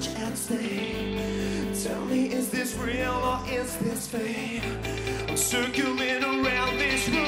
touch and stay. Tell me, is this real or is this fake? I'm circling around this room.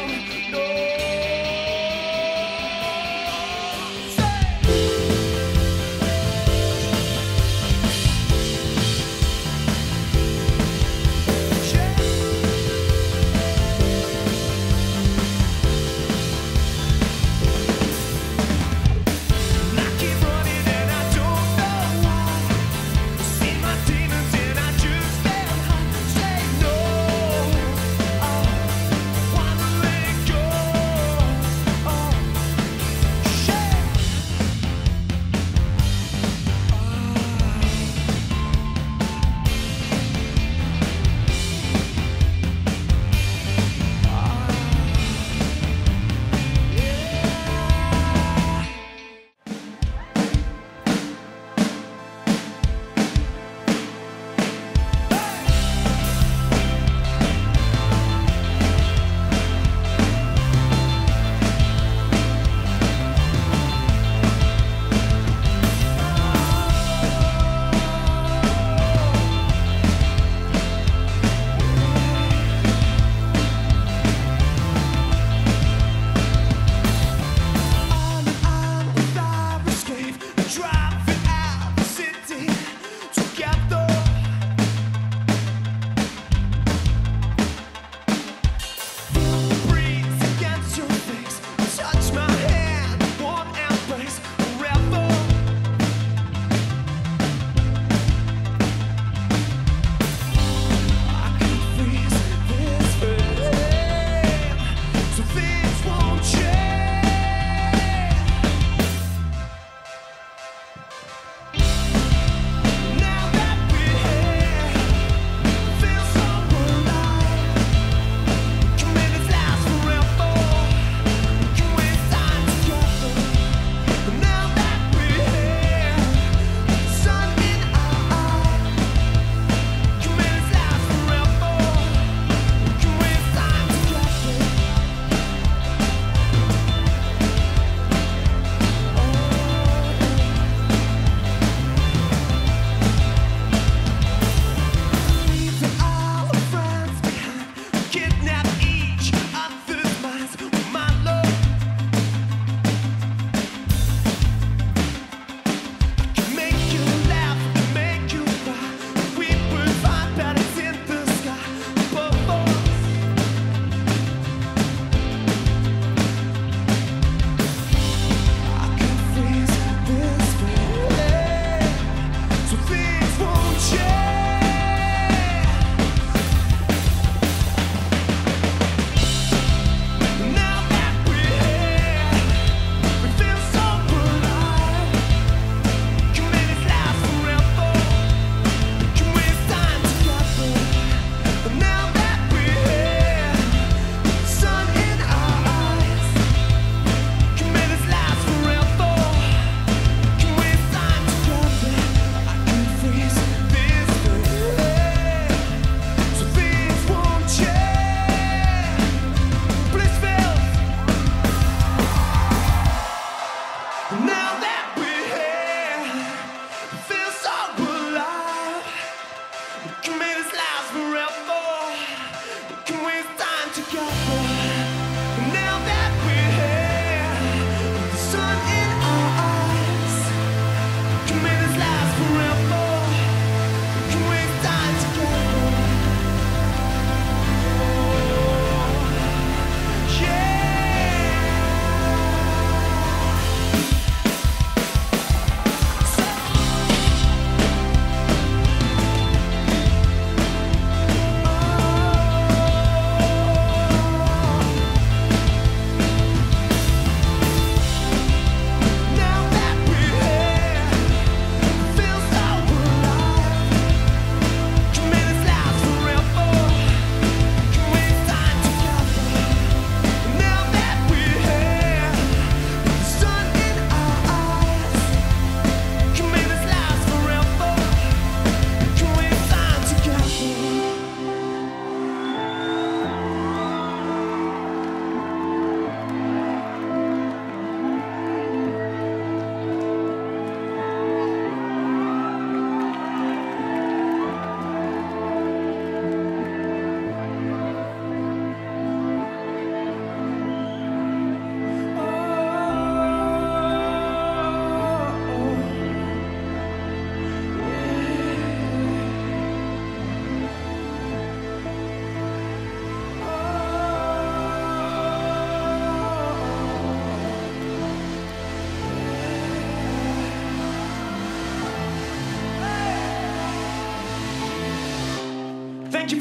Thank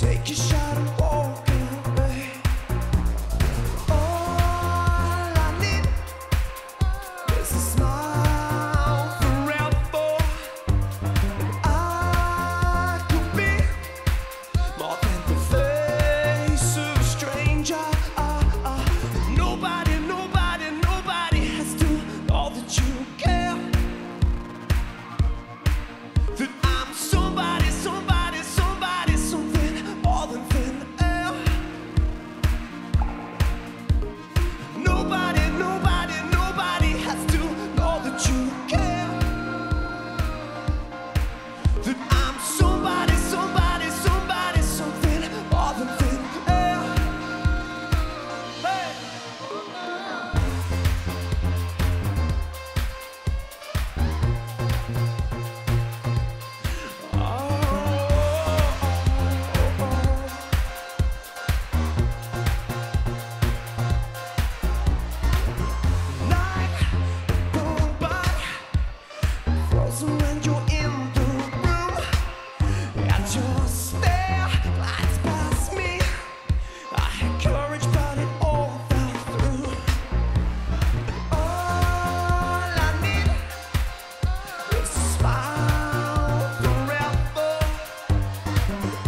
Take your shot and walk away. All I need is a smile forever. And I could be more than the face of a stranger. Nobody has to know that you care. That I'm something more than thin air. Nobody has to know that you care. That I'm something more than thin air. Hey. When you're in the room and your stare flies past me, I had courage but it all fell through. All I need is a smile forever. I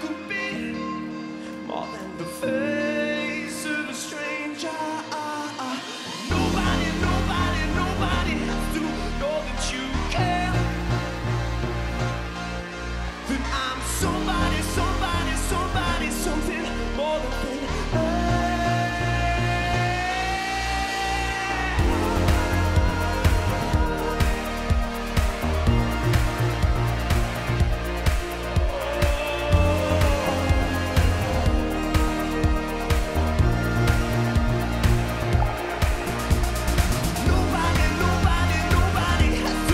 could be more than the face of a stranger. Nobody has to know that you care. That I'm something more than thin air. Nobody has to know that you care. That I'm something more than thin air.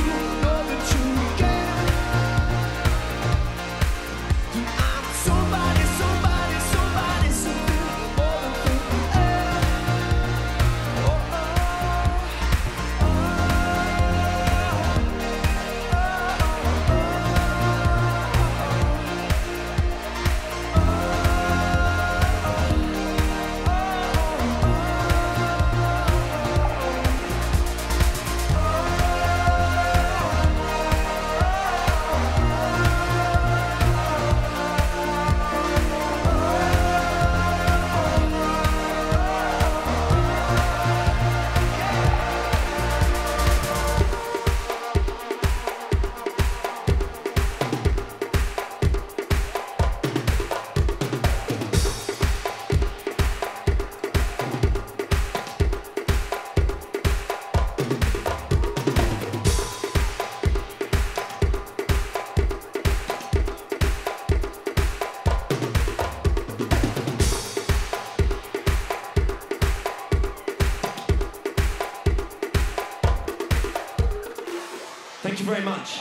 very much.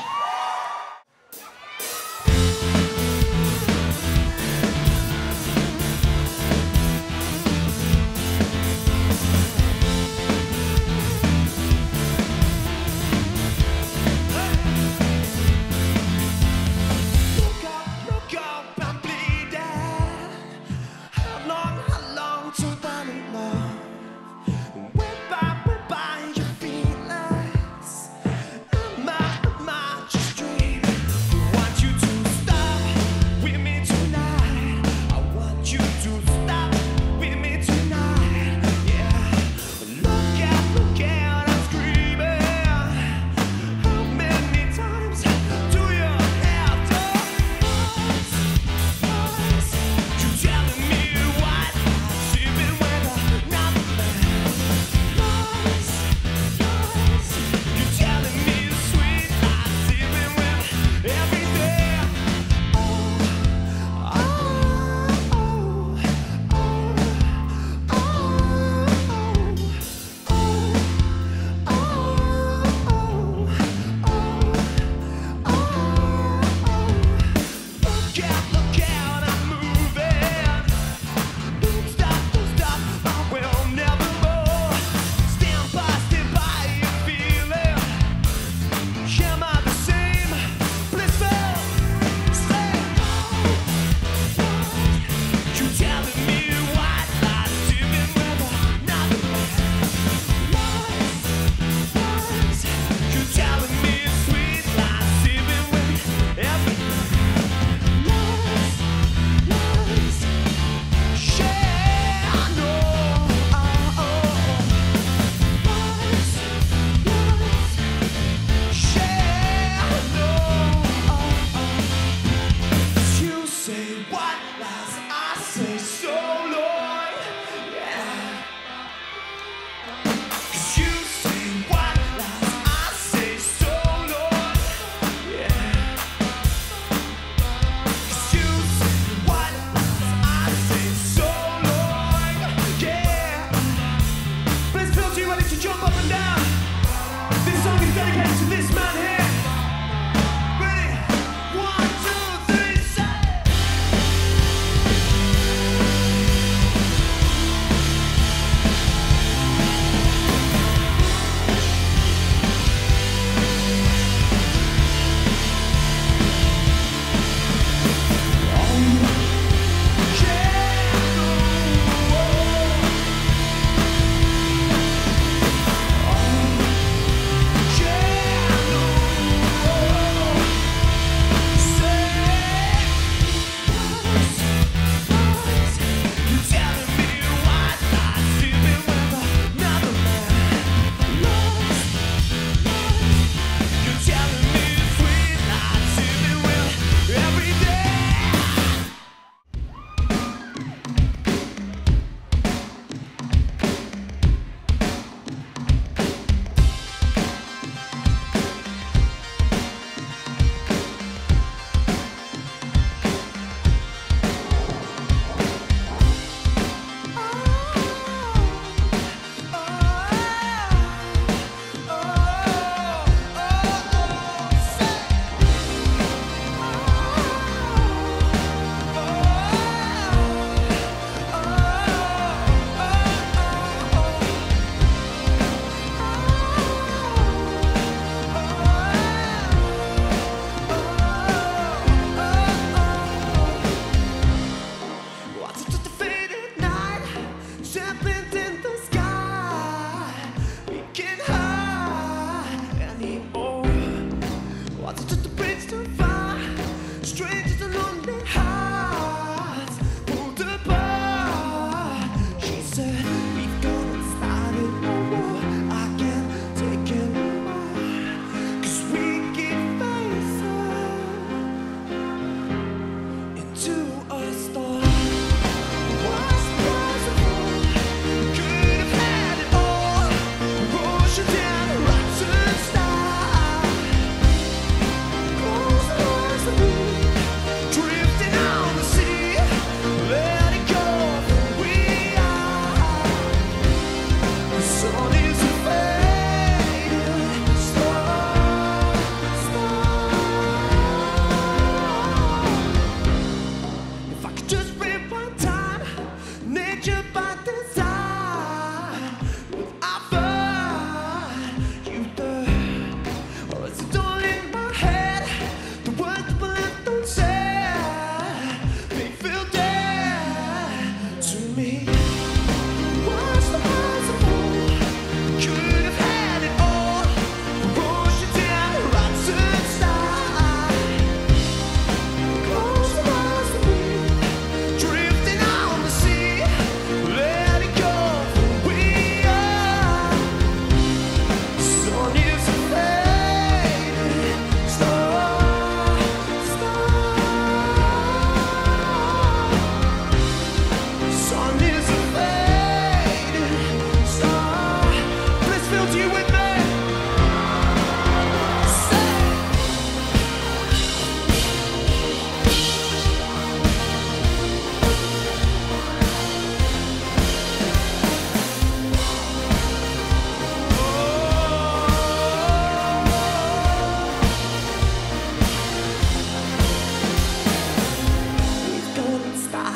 Dream.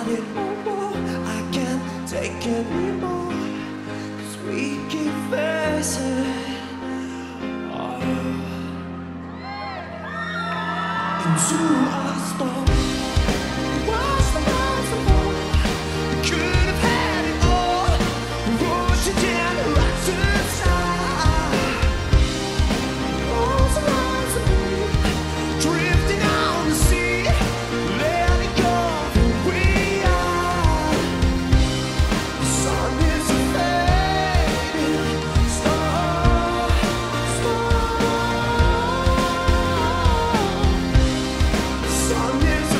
it no more. I can't take anymore. 'Cause we keep facing. Into a storm. Sun is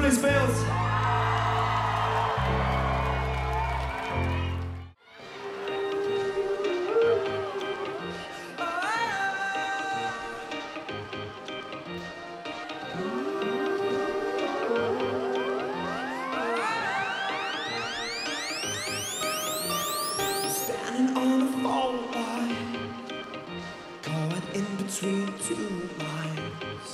please, bells. Standing on a fault line, caught in between two lines.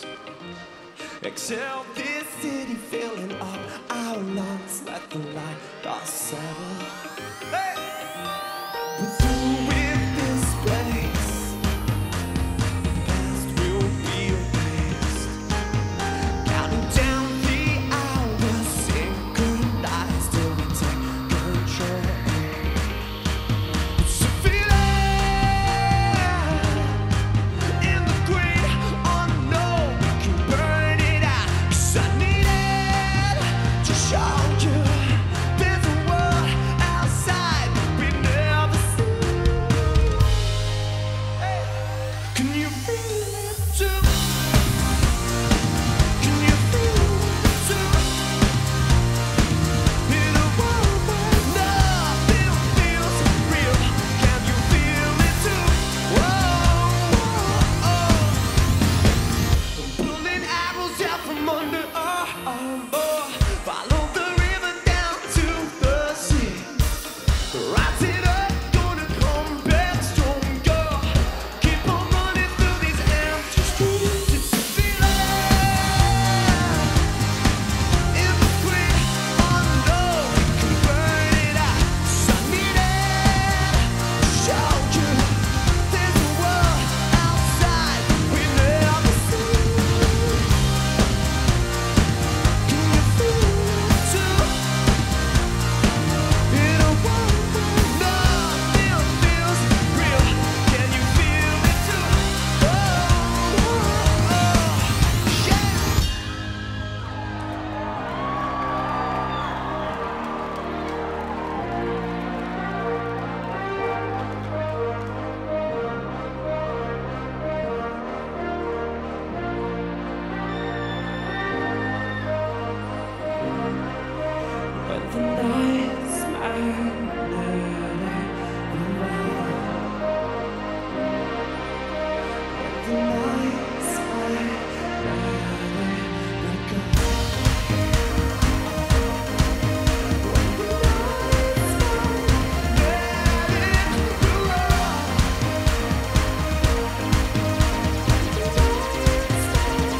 Exhale this city filling up our lungs, let the light us settle. Hey! We're through with this place. The past will be erased. Counting down the hours, synchronized till we take control. It's a feeling in the great unknown. We can burn it out, 'cause I need it to show you there's a world outside that we never see. Can you feel it too? Can you feel it too? In a world where nothing feels real, can you feel it too? Oh, oh, oh. Pulling arrows out from under our arm. Oh, follow the river down to the sea. Rising up, gonna come back stronger. Keep on running through these empty streets. It's a feeling in the great unknown. We can burn it out. 'Cause I need it to show you there's a world outside we never see. Can you feel it too? In a world where nothing feels real, can you feel it too? Oh, oh, oh, yeah. But the night's please fill me with it. Can you feel it too? Can you feel it too? In a world where nothing feels real, can you feel it too?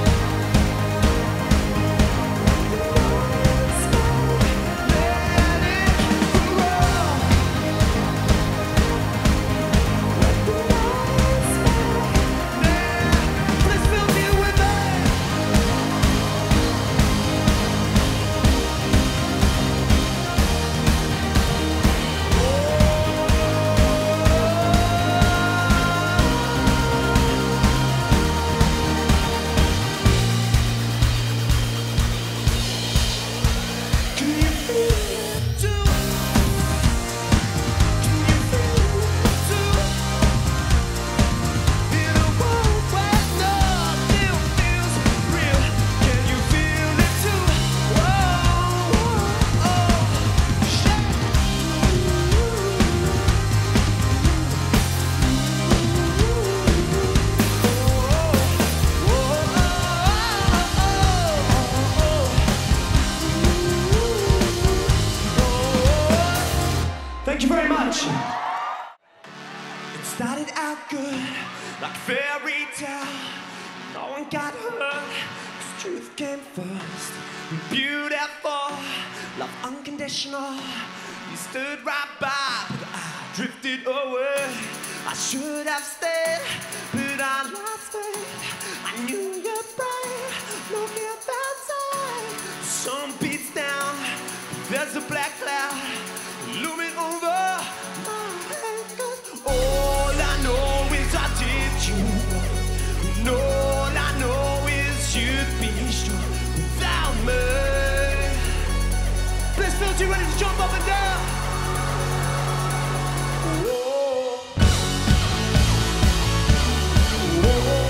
Oh, oh, oh, Thank you very much. It started out good, like a fairy tale. No one got hurt, 'cause truth came first. Beautiful, love unconditional. You stood right by, but I drifted away. I should have stayed, but I lost it. I knew you'd break, look at that time. The sun beats down, there's a black cloud looming over my head, 'cause all I know is I did you wrong. And all I know is you'd be strong without me. Please feel you ready to jump up and down. Whoa. Whoa.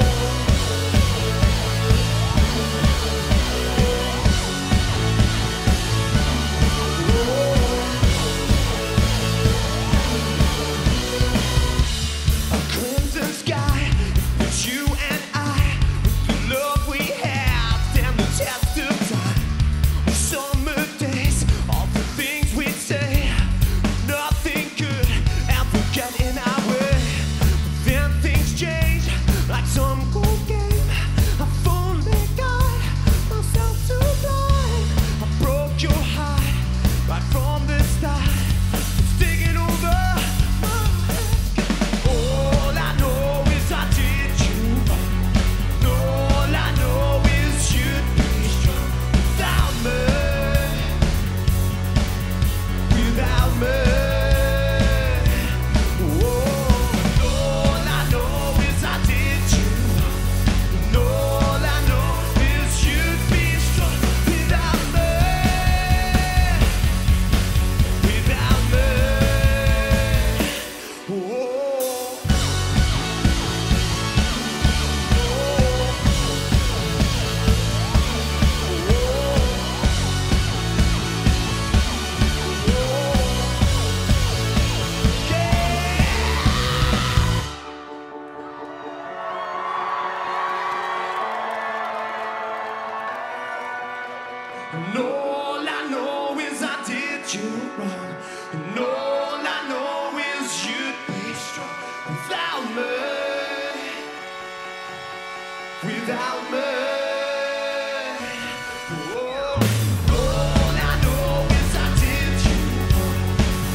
And all I know is I did you wrong. And all I know is you'd be strong without me. Without me. Oh, all I know is I did you wrong.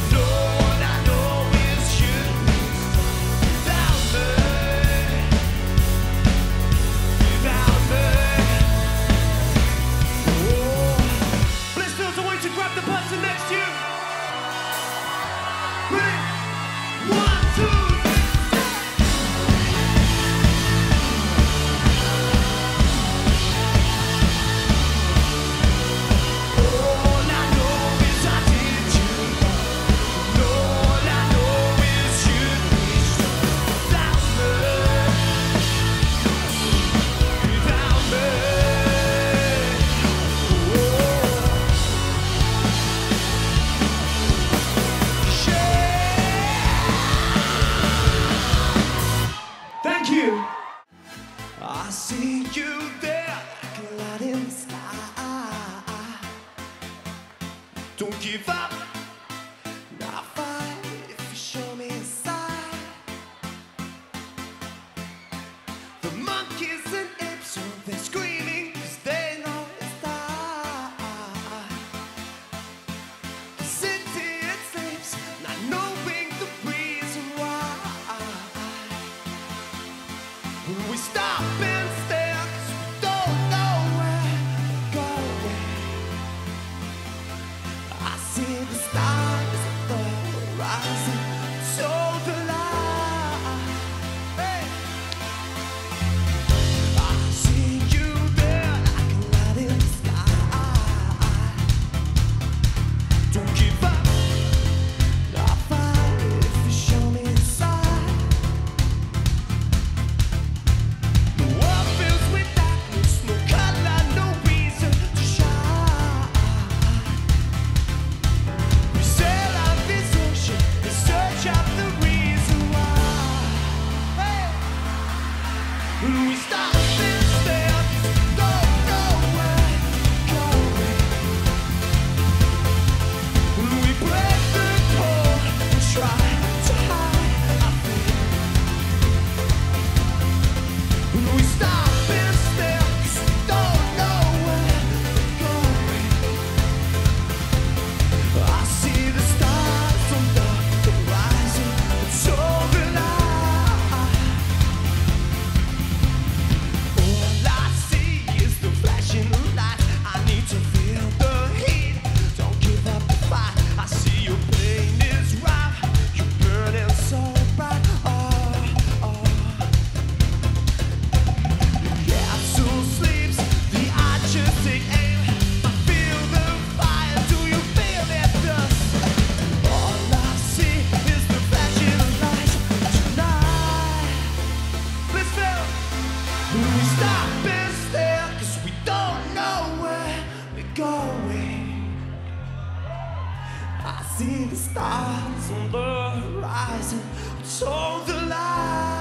And all I know is you'd be strong without me. Without me. Grab the person next to you. Ready? 1, 2. I see you there like a light in the sky. Don't give up, not fight if you show me a sign. The monkeys and apes, so they're screaming cause they know it's time. The city, it sleeps, not knowing the reason why. Will we stop and stare, 'cause we don't know where we're going. I see the stars at the horizon, so the light. Hey. I see you there like a light in the sky. Don't give up, I'll fight if you show me a sign. We stop and stare, 'cause we don't know where we're going. We break the code and try to hide our fear. We stop and stare, 'cause we don't know where we're going. I see the stars on the horizon, it's over now. We stop and stare, 'cause we don't know where we're going. I see the stars on the horizon, it's all the light.